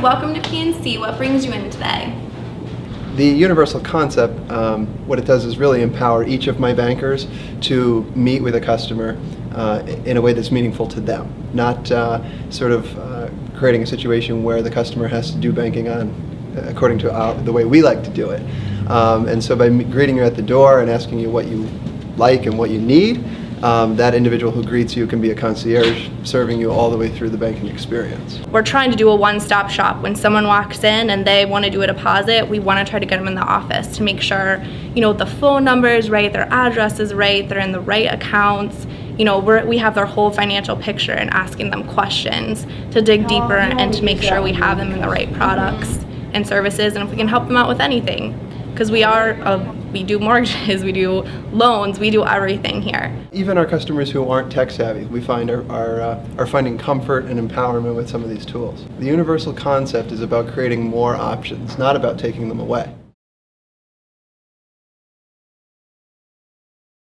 Hi, welcome to PNC. What brings you in today? The universal concept, what it does is really empower each of my bankers to meet with a customer in a way that's meaningful to them, not creating a situation where the customer has to do banking on according to the way we like to do it. And so by greeting you at the door and asking you what you like and what you need, that individual who greets you can be a concierge serving you all the way through the banking experience. We're trying to do a one-stop shop. When someone walks in and they want to do a deposit, we want to try to get them in the office to make sure, you know, the phone number is right, their address is right, they're in the right accounts. You know, we have their whole financial picture and asking them questions to dig deeper and to make sure we have them in the right products and services, and if we can help them out with anything. Because we do mortgages, we do loans, we do everything here. Even our customers who aren't tech savvy, we find are finding comfort and empowerment with some of these tools. The universal concept is about creating more options, not about taking them away.